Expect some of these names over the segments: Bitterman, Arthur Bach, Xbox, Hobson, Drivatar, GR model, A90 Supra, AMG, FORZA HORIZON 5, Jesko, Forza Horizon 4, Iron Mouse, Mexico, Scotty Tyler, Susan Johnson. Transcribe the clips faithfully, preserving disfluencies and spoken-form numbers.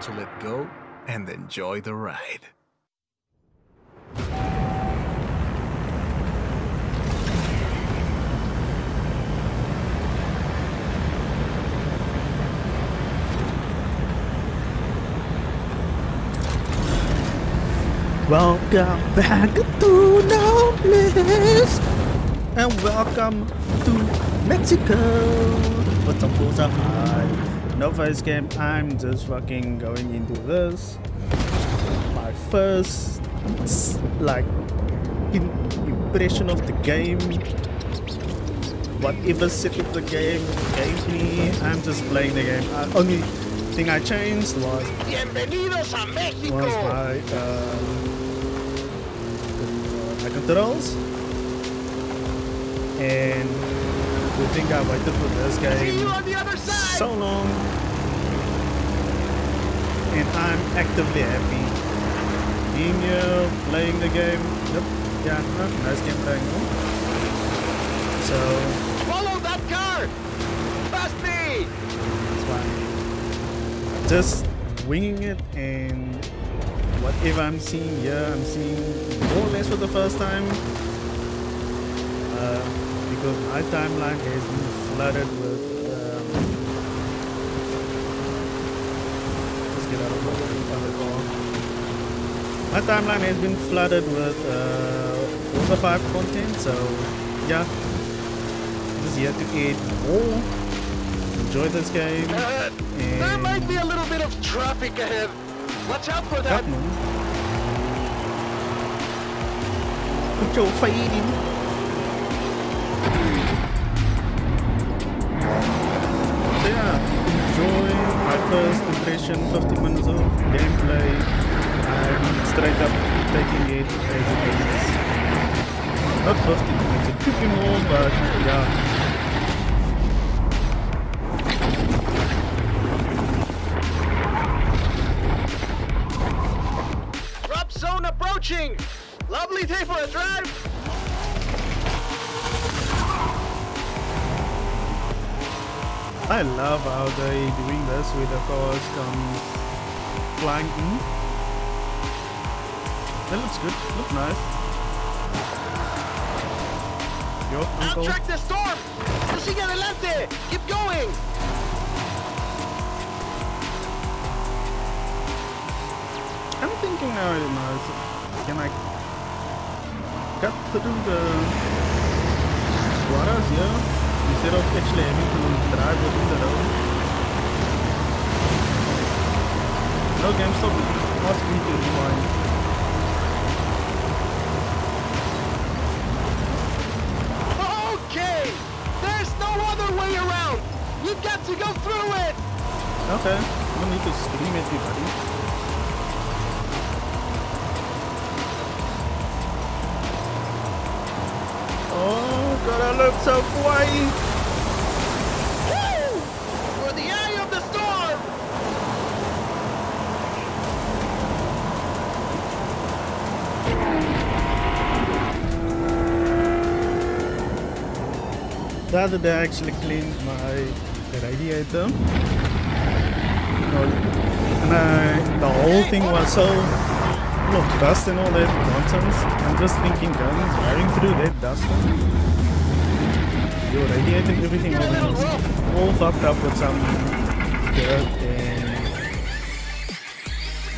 to let go and enjoy the ride. Welcome back to No Bliss, and welcome to Mexico. What's up, Forza? Hi. No first game. I'm just fucking going into this. My first like in impression of the game. Whatever set of the game gave me, I'm just playing the game. I, only thing I changed was Bienvenidos a Mexico. Was my. Uh, controls, and we think I waited for this game so long, and I'm actively happy being here playing the game. Yep, yeah, huh? Nice game playing. Huh? So follow that car, fast me. That's fine. Just winging it and. Whatever I'm seeing here, I'm seeing more or less for the first time uh, because my timeline has been flooded with. Um, let's get out of the car. My timeline has been flooded with uh, Forza five content, so yeah, just here to eat more, enjoy this game. Uh, and there might be a little bit of traffic ahead. Watch out for that! Put your fade in. So yeah, enjoy my first impression, fifty minutes of gameplay. I'm straight up taking it as it is. Not fifty minutes, it could be more, but yeah. Lovely day for a drive. I love how they doing this with the cars come flying in. That looks good. Look nice. Yo, uncle. Outtrack the storm. Sigue adelante. Keep going. I'm thinking now, you know. Can I cut through the waters here instead of actually having to drive within the road? No, game stop ask me to rewind. Okay! There's no other way around! You've got to go through it! Okay, no need to scream at me, buddy. Oh god, I look so kawaii! Woo! For the eye of the storm! The other day I actually cleaned my radiator. And I, the whole thing was so of dust and all that nonsense. I'm just thinking, going driving through that dust, you're radiating everything all, all fucked up with some dirt and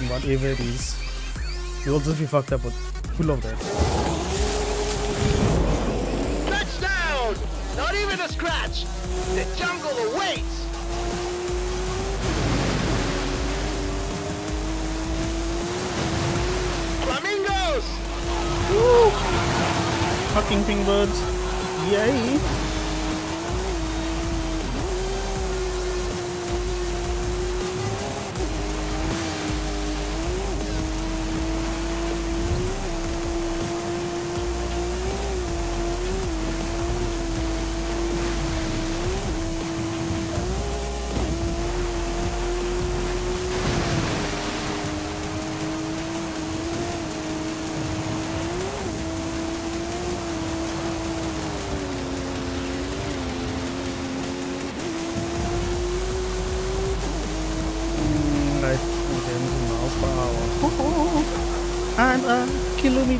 whatever it is. You'll just be fucked up with full of that. Touchdown! Not even a scratch. The jungle awaits. Woo! Fucking Pingbirds! Yay!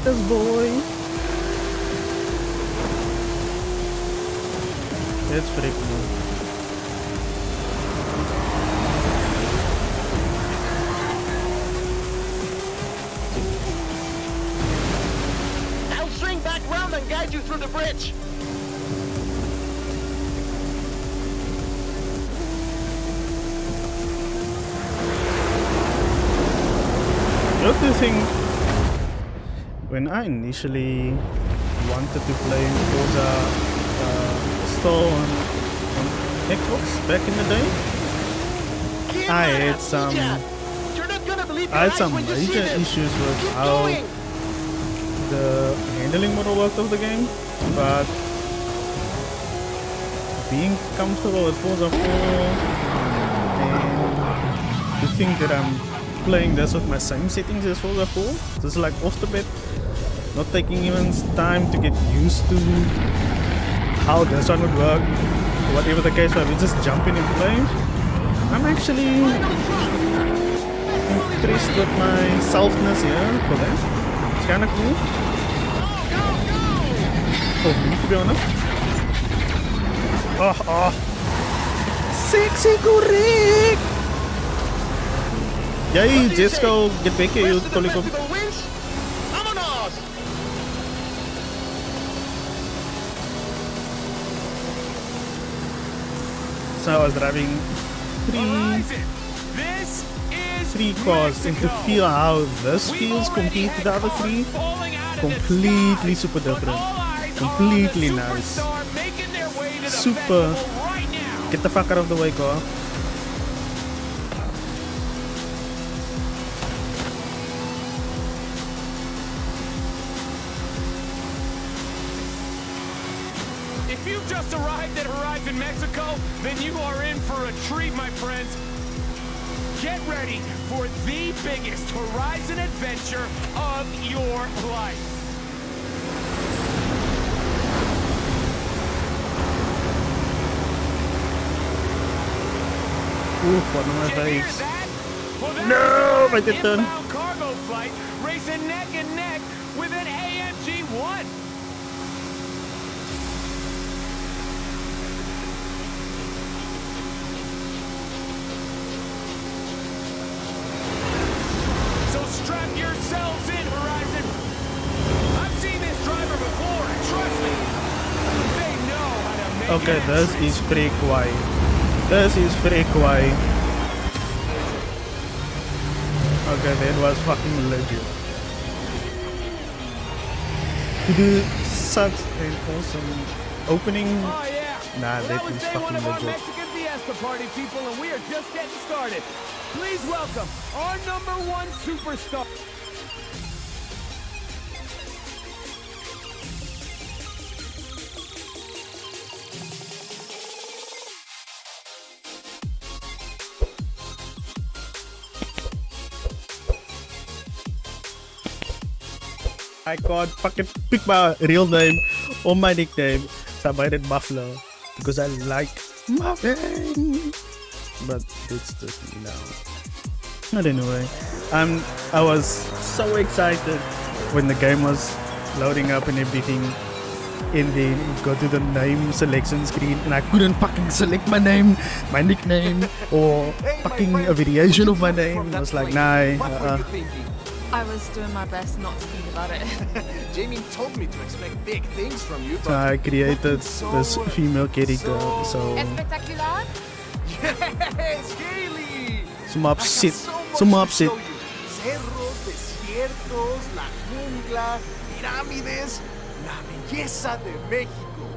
at this boy. It's pretty cool. You through the bridge. Another thing, when I initially wanted to play Forza uh, Store on, on Xbox back in the day, I had some I had some major issues with how the handling model worked of the game, but being comfortable with Forza four and to think that I'm playing this with my same settings as Forza four, just like off the bat, not taking even time to get used to how this one would work, whatever the case might be, just jumping and playing. I'm actually impressed with my selfness here for that. It's kinda cool. Oh, to be honest. Oh, oh. Sexy correct! Yay, Jesko, get back here, you Koliko. So I was driving three. Three cars, and to feel how this feels compared to the other three, completely super different, completely nice, super. Get the fuck out of the way, car. If you've just arrived at Horizon, Mexico, then you are in for a treat, my friends. Get ready for the biggest Horizon adventure of your life. Oof, one of my faves. No, I did turn. Cargo flight racing neck and neck with an A M G one. Strap yourselves in, Horizon. I've seen this driver before, and trust me, they know how to make it. Okay, this is pretty quiet. This is pretty quiet. Okay, that was fucking legit. To do such an awesome opening. Oh, yeah. Nah, well, that is fucking legit. The party people, and we are just getting started. Please welcome our number one superstar. I can't fucking pick my real name or my nickname, so I made it Muffler because I like Muffin, but it's just me now. Not anyway. I'm. I was so excited when the game was loading up and everything, and then go to the name selection screen, and I couldn't fucking select my name, my nickname, or fucking a variation of my name. I was like, nah. Uh, I was doing my best not to think about it. Jamie told me to expect big things from you. So I created so this female character. So, so espectacular. Yes, really. Some upset. So some upset. Cerros, desiertos, la jungla, pirámides, la belleza de Mexico.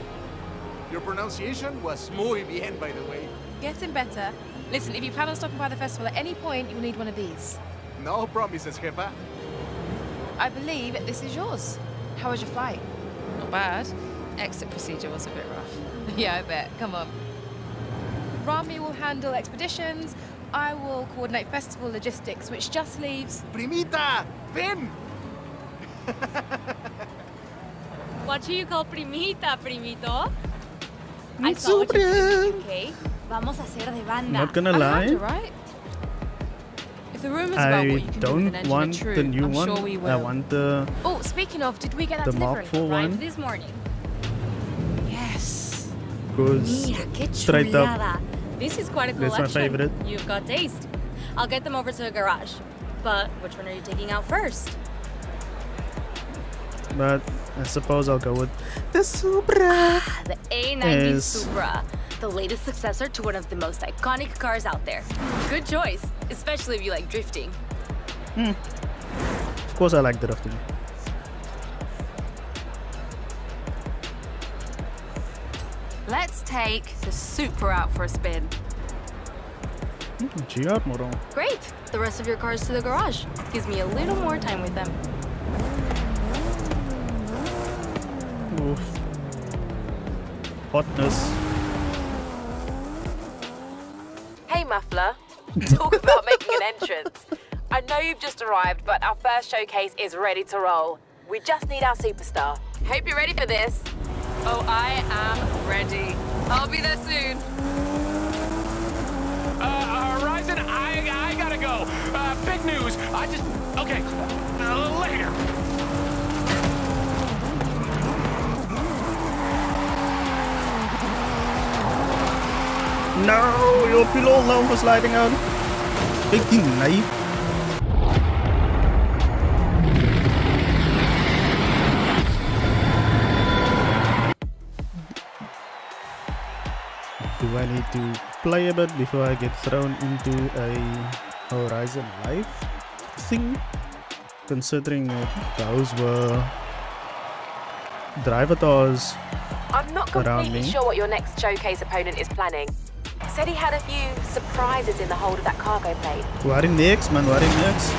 Your pronunciation was muy bien, by the way. Getting better. Listen, if you plan on stopping by the festival at any point, you'll need one of these. No promises, Jefa. I believe this is yours. How was your flight? Not bad. Exit procedure was a bit rough. Yeah, I bet. Come on. Rami will handle expeditions. I will coordinate festival logistics, which just leaves... Primita! Ven! What do you call Primita, Primito? I thought you were okay. Vamos a hacer de banda. Not gonna lie. I had you right. the rumors I about what you can don't do with an want true. the new I'm one. Sure we will. I want the. Oh, speaking of, did we get that the delivery right one. this morning? Yes. Goes Mira, straight up. This is quite a collection. This is my favorite. You've got taste. I'll get them over to the garage. But which one are you taking out first? But I suppose I'll go with the Supra. Ah, the A ninety is... Supra. The latest successor to one of the most iconic cars out there. Good choice, especially if you like drifting. Mm. Of course I like drifting. Let's take the Supra out for a spin. Mm, G R model. Great. The rest of your cars to the garage. Gives me a little more time with them. Oof. Hotness. Hey Muffler, talk about making an entrance. I know you've just arrived, but our first showcase is ready to roll. We just need our superstar. Hope you're ready for this. Oh, I am ready. I'll be there soon. Uh, Horizon, I, I gotta go. Uh, big news, I just, okay, uh, later. No, your pillow alone was sliding out. Big delay. Do I need to play a bit before I get thrown into a Horizon Live thing? Considering those were drivatars around me. I'm not completely sure what your next showcase opponent is planning. Said he had a few surprises in the hold of that cargo plane. What in next, man? What in next?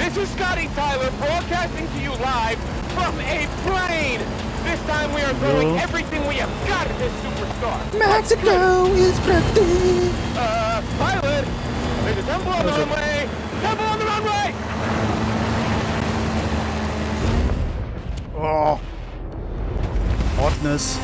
This is Scotty Tyler broadcasting to you live from a plane. This time we are throwing Whoa. everything we have got at this superstar. Mexico is ready. Uh, pilot, there's a temple on the runway. Temple on the runway. Oh, hotness.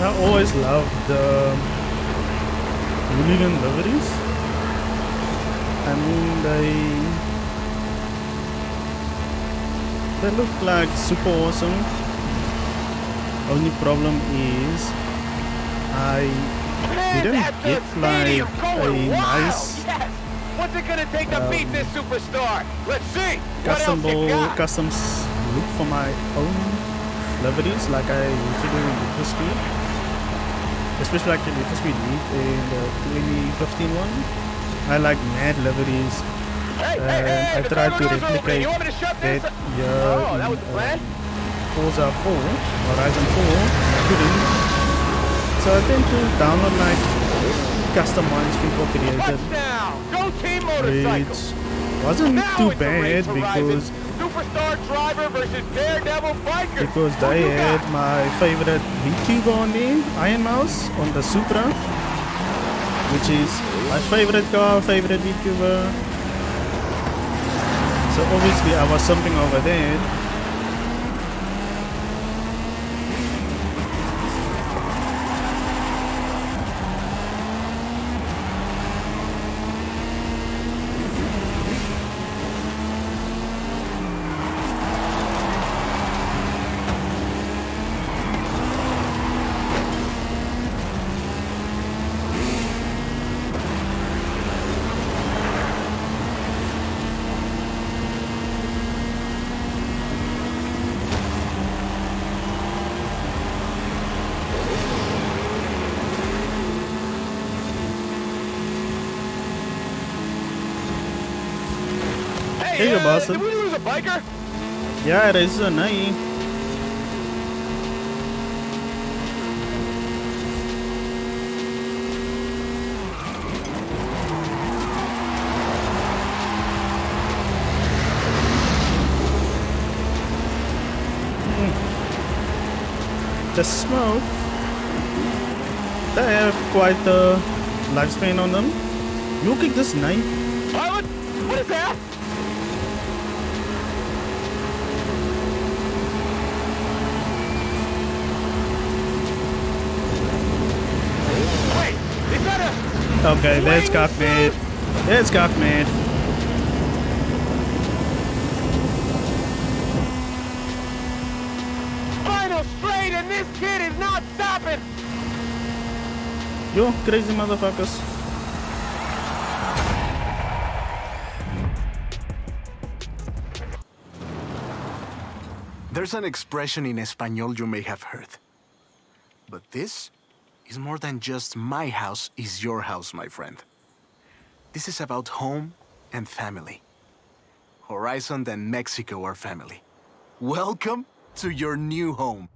I always love the hooligan liveries. I mean, they they look like super awesome. Only problem is I didn't get like a nice yes. What's it gonna take to um, beat this superstar? Let's see. Custom customs look for my own liveries like I usually do in the speed. Especially like the latest we did in the twenty fifteen one. I like mad liveries. Hey, hey, hey, I tried to replicate that year oh, that was the plan? Uh, Forza four, Horizon four, I couldn't. So I tend to download like custom ones people created. Go team which wasn't now too bad because Superstar driver versus daredevil biker. Because they had got? my favorite YouTuber on there, Iron Mouse, on the Supra, which is my favorite car, favorite YouTuber. So obviously I was something over there. Hey, uh, did we lose a biker? Yeah, it is a night. Mm. The smoke They have quite a lifespan on them. You kick this nine. Pilot, what is that? Wait, is that a... Okay, that's cockpit. That's cockpit. Final straight, and this kid is not stopping. You crazy motherfuckers. There's an expression in Espanol you may have heard. But this is more than just my house is your house, my friend. This is about home and family. Horizon and Mexico are family. Welcome to your new home.